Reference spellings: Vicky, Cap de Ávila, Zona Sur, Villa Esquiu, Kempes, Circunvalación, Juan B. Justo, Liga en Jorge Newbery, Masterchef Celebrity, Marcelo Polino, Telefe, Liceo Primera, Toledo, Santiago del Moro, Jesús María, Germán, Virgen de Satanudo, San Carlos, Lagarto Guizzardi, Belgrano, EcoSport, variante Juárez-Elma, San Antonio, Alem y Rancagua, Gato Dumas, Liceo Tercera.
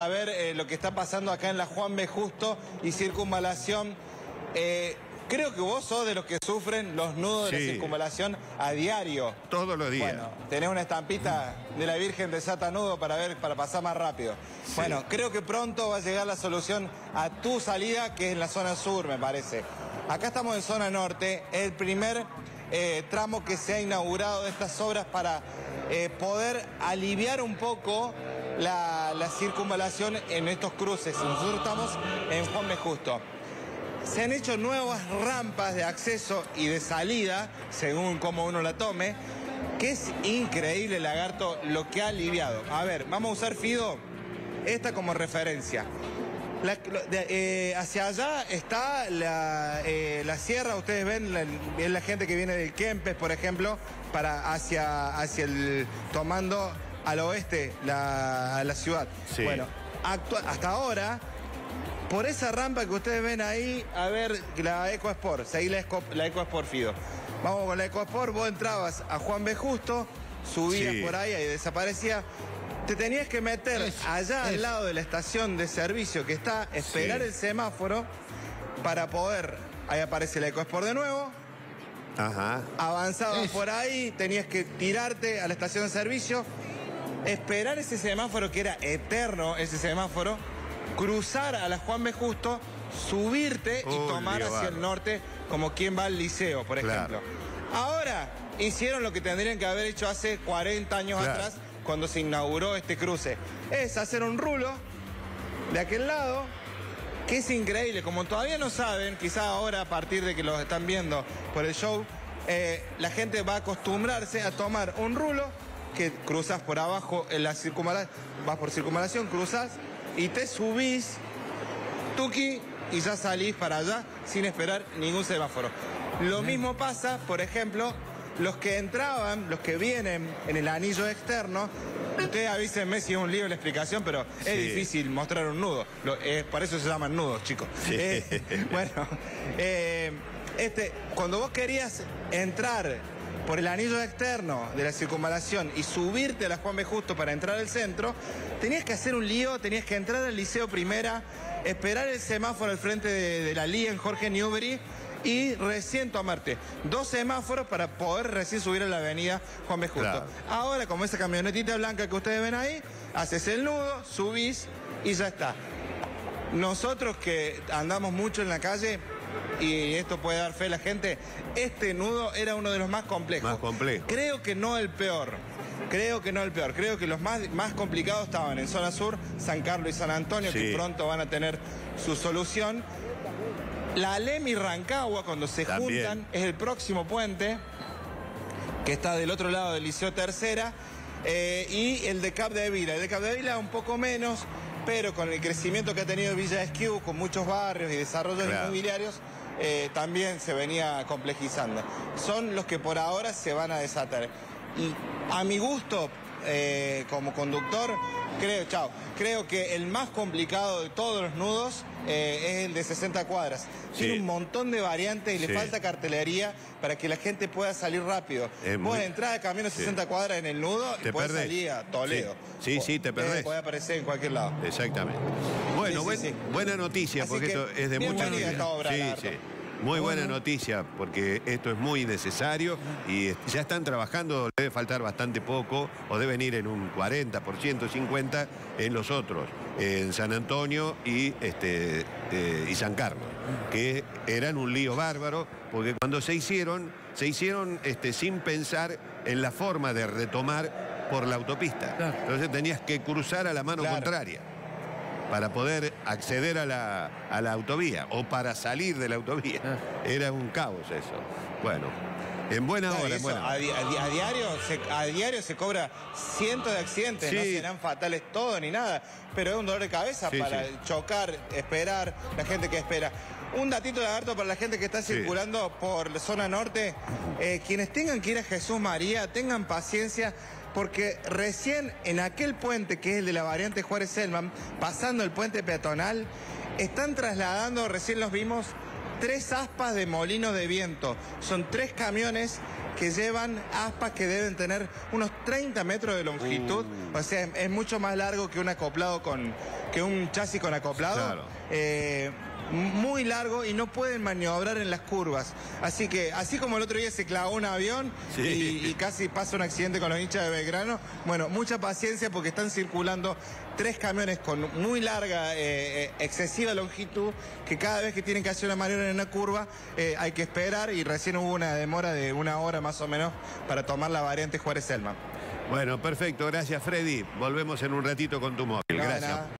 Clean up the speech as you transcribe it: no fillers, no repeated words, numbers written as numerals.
A ver lo que está pasando acá en la Juan B. Justo y Circunvalación. Creo que vos sos de los que sufren los nudos de la Circunvalación a diario. Todos los días. Bueno, tenés una estampita de la Virgen de Satanudo para pasar más rápido. Sí. Bueno, creo que pronto va a llegar la solución a tu salida, que es en la zona sur, me parece. Acá estamos en zona norte, el primer tramo que se ha inaugurado de estas obras para poder aliviar un poco la circunvalación en estos cruces. Nosotros estamos en Juan B. Justo. Se han hecho nuevas rampas de acceso y de salida, según como uno la tome, que es increíble, Lagarto, lo que ha aliviado. A ver, vamos a usar, Fido, esta como referencia. Hacia allá está la sierra, ustedes ven, es la gente que viene del Kempes, por ejemplo, para hacia el tomando al oeste a la ciudad. Sí. Bueno, hasta ahora, por esa rampa que ustedes ven ahí, a ver, la EcoSport, seguí la EcoSport, Fido. Vamos con la EcoSport, vos entrabas a Juan B. Justo, subías por ahí y desaparecía. Te tenías que meter al lado de la estación de servicio que está, esperar el semáforo para poder... Ahí aparece la EcoSport de nuevo. Ajá. Avanzabas por ahí, tenías que tirarte a la estación de servicio, esperar ese semáforo, que era eterno ese semáforo, cruzar a la Juan B. Justo, subirte y tomar hacia el norte, como quien va al liceo, por ejemplo. Ahora hicieron lo que tendrían que haber hecho hace 40 años atrás, cuando se inauguró este cruce. Es hacer un rulo de aquel lado, que es increíble. Como todavía no saben, quizás ahora, a partir de que los están viendo por el show, la gente va a acostumbrarse a tomar un rulo que cruzas por abajo, en la circunvalación, vas por circunvalación, cruzas y te subís, tuqui, y ya salís para allá sin esperar ningún semáforo. Lo mismo pasa, por ejemplo, los que entraban, los que vienen en el anillo externo. Ustedes avísenme si es un lío la explicación, pero es difícil mostrar un nudo. Por eso se llaman nudos, chicos. Sí. Cuando vos querías entrar por el anillo externo de la circunvalación y subirte a la Juan B. Justo para entrar al centro, tenías que hacer un lío, tenías que entrar al Liceo Primera, esperar el semáforo al frente de la Liga en Jorge Newbery y recién tomarte dos semáforos para poder recién subir a la avenida Juan B. Justo. Claro. Ahora, como esa camionetita blanca que ustedes ven ahí, haces el nudo, subís y ya está. Nosotros que andamos mucho en la calle, y esto puede dar fe a la gente, este nudo era uno de los más complejos. Más complejo. Creo que no el peor. Creo que no el peor. Creo que los más complicados estaban en Zona Sur, San Carlos y San Antonio, que pronto van a tener su solución. La Alem y Rancagua, cuando se juntan, es el próximo puente, que está del otro lado del Liceo Tercera, y el de Cap de Ávila. El de Cap de Ávila un poco menos, pero con el crecimiento que ha tenido Villa Esquiu, con muchos barrios y desarrollos inmobiliarios, también se venía complejizando. Son los que por ahora se van a desatar. Y a mi gusto, como conductor, creo que el más complicado de todos los nudos es el de 60 cuadras. Tiene un montón de variantes y le falta cartelería para que la gente pueda salir rápido. Puedes entrar a camino 60 cuadras en el nudo y puedes salir a Toledo. Sí, sí, te perdés. Puede aparecer en cualquier lado. Exactamente. Bueno, buena noticia, porque esto es de mucha noticia. Sí, sí. Muy buena noticia, porque esto es muy necesario y ya están trabajando, debe faltar bastante poco, o deben ir en un 40%, 50% en los otros, en San Antonio y San Carlos, que eran un lío bárbaro, porque cuando se hicieron sin pensar en la forma de retomar por la autopista. Claro. Entonces tenías que cruzar a la mano contraria para poder acceder a la autovía o para salir de la autovía. Era un caos eso. Bueno, en buena hora, en buena hora. A diario se cobra cientos de accidentes, no serán fatales todos ni nada, pero es un dolor de cabeza para chocar, esperar, la gente que espera. Un datito, Lagarto, para la gente que está circulando por la zona norte, quienes tengan que ir a Jesús María, tengan paciencia, porque recién en aquel puente, que es el de la variante Juárez-Elma, pasando el puente peatonal, están trasladando, recién los vimos, 3 aspas de molinos de viento. Son 3 camiones que llevan aspas que deben tener unos 30 metros de longitud. O sea, es mucho más largo que un acoplado con, que un chasis con acoplado, claro, muy largo, y no pueden maniobrar en las curvas. Así que, así como el otro día se clavó un avión, sí, y casi pasa un accidente con los hinchas de Belgrano, bueno, mucha paciencia porque están circulando tres camiones con muy larga, excesiva longitud, que cada vez que tienen que hacer una maniobra en una curva hay que esperar, y recién hubo una demora de una hora más o menos para tomar la variante Juárez-Elma. Bueno, perfecto, gracias Freddy. Volvemos en un ratito con tu móvil. Gracias.